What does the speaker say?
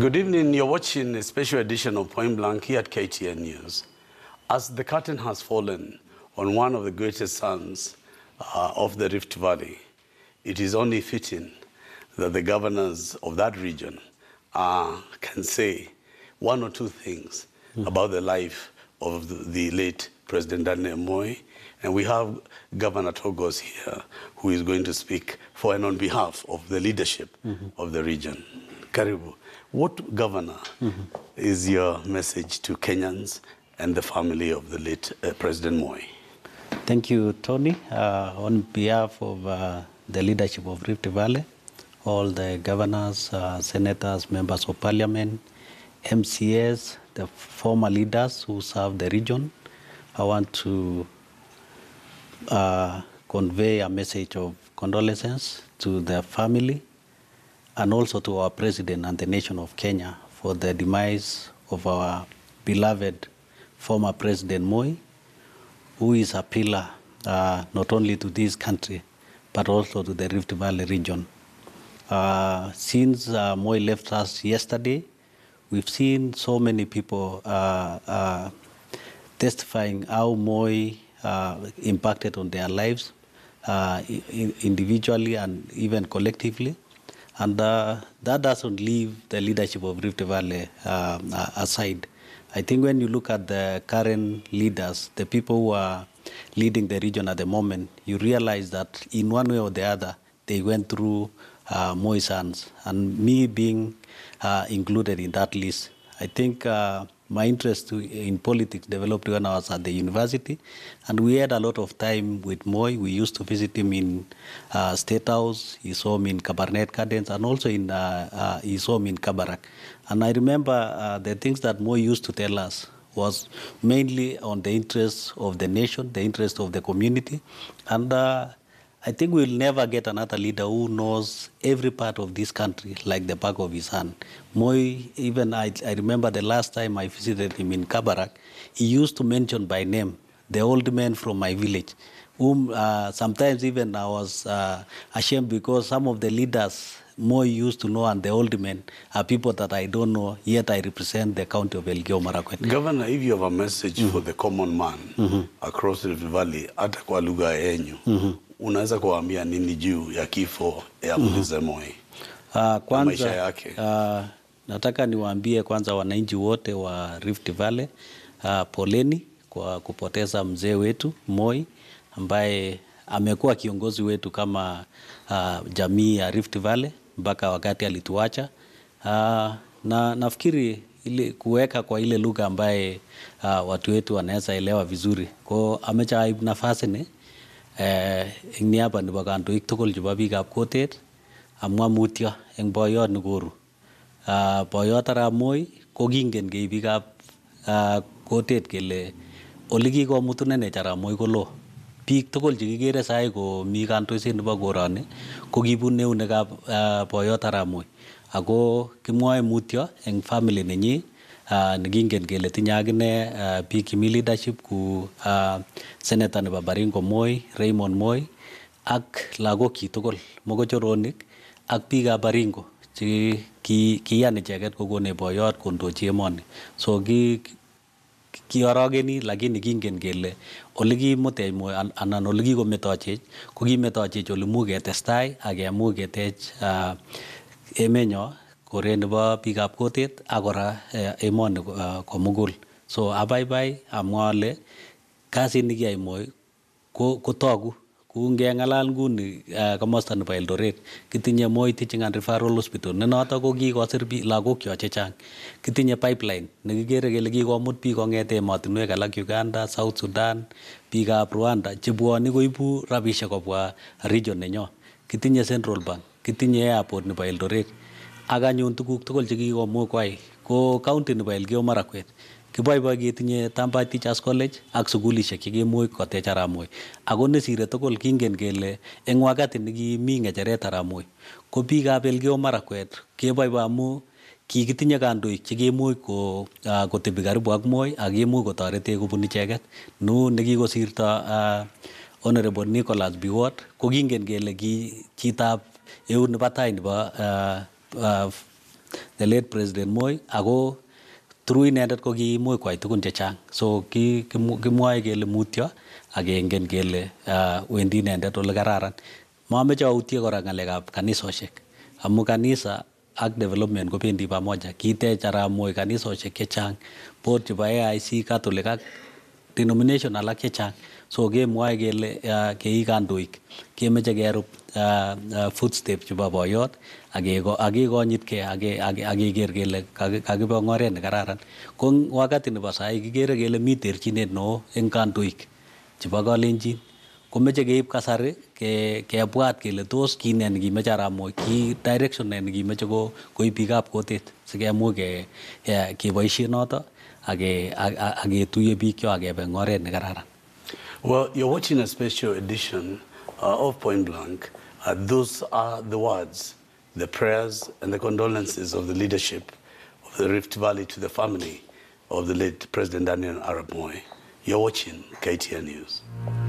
Good evening. You're watching a special edition of Point Blank here at KTN News. As the curtain has fallen on one of the greatest sons of the Rift Valley, it is only fitting that the governors of that region can say one or two things about the life of the late President Daniel Moi. And we have Governor Togos here who is going to speak for and on behalf of the leadership of the region. Karibu. What, Governor, is your message to Kenyans and the family of the late President Moi? Thank you, Tony. On behalf of the leadership of Rift Valley, all the governors, senators, members of parliament, MCAs, the former leaders who serve the region, I want to convey a message of condolences to the family and also to our president and the nation of Kenya for the demise of our beloved former President Moi, who is a pillar not only to this country, but also to the Rift Valley region. Since Moi left us yesterday, we've seen so many people testifying how Moi impacted on their lives, individually and even collectively. And that doesn't leave the leadership of Rift Valley aside. I think when you look at the current leaders, the people who are leading the region at the moment, you realize that in one way or the other, they went through Moi's hands. And me being included in that list, I think my interest in politics developed when I was at the university, and we had a lot of time with Moi. We used to visit him in State House, his home in Kabarnet Gardens, and also in his home in Kabarak. And I remember the things that Moi used to tell us was mainly on the interests of the nation, the interests of the community. And I think we'll never get another leader who knows every part of this country like the back of his hand. Moi, even I remember the last time I visited him in Kabarak, he used to mention by name the old man from my village, whom sometimes even I was ashamed because some of the leaders Moi used to know and the old men are people that I don't know, yet I represent the county of Elgeyo Maracuete. Governor, if you have a message for the common man across the valley, hata kwa lugha yenyu, unaweza kuambia nini juu ya kifo ya Mzee Moi? Kwanza maisha yake. Nataka niwaambie kwanza wananchi wote wa Rift Valley poleni kwa kupoteza mzee wetu Moi ambaye amekuwa kiongozi wetu kama jamii ya Rift Valley mpaka wakati alituacha. Na nafikiri ili kuweka kwa ile lugha ambaye watu wetu wanaweza elewa vizuri. Kwa amecha nafasi ne eng niapa ni bakan tu iktukul juga biga kotet amwa mutia eng boyot nguru boyot aramoi kogingen gei biga kotet kele oligi ko mutune ne cara moi kolo iktukul juga kira saya ko mikan tu isi nuba gorane kogibun neu nega boyot aramoi aku kemua mutia eng family nenyi ngingen gele tinyagne pikimi leadership ku senator Babaringo Moi, Raymond Moi ak lagoki tugul mogochoronik ak piga Baringo chi kiyan icheket kokone boyot kondochi emoni. So kiorogeni lakini kingen gele olikimutech Moi anan olikikometachech ko kimetachech olimuch ketestai ak kemuch ketech emenyo kore nebo bikab kotet ak kora emoni komugul. So abaibai amwa ale kasit nikiyai Moi kotogu ku ngengalal nguni komosta nebo Eldoret kitinye Moi Teaching and Referral Hospital ne noto ko kikosir bik lagokyok chechang. Kitinye pipeline nekikere kele kikomut bik kongete emotinwek alak Uganda, South Sudan, bikab Rwanda chebwoni koibu rabishek kobwa region nenyo. Kitinye Central Bank, kitinye airport nebo Eldoret. Aganyun tukuk tukul chekikomuch kwai ko county nebo Elgeyo Marakwet kiboiboe ketinye Tamba Teachers College ak sukulishek chekimuch kotech Arap Moi. Ako nesire tukul kingen kele eng wakati nikimi ngecheret Arap Moi ko bikab Elgeyo Marakwet keboiboe amu kikitinye kandoik chekimuch kotebi karibu ak Moi ak kimuch kotoretech kobun icheket. Nu nekikosirto Honorable Nicholas Biwot ko kingen kele ki chitab eut nebo tai nebo the late President Moi, ago through inendet ko kimoi kwai tukun chechang. So kimwae kele mutyo akengen kele wendi inendet ole kararan. Moameche autie kora ngalekab kanisoshek amu kanisa ak development ko pendi pamoja. Kitech Arap Moi kanisoshek chechang both chebo AIC Catholic ak denomination alak chechang. So kemwae kele kei kandoik kemeche kerup footsteps chebo boyot akekonyitgei akeker kele kakiba ngoret nekararan. Ko wakati nebo sai kikere kele mi terchinet neo eng kandoik chebo Kalenjin. Komeche keib kasari kebwat kele tos ki ne nekimeche Arap Moi, ki direction ne nekimeche koib bikab kotet sikemuch keboisien noto aketuiye bikyok akebe eng oret nekararan. Well, you're watching a special edition of Point Blank. Those are the words, the prayers and the condolences of the leadership of the Rift Valley to the family of the late President Daniel Arap Moi. You're watching KTN News.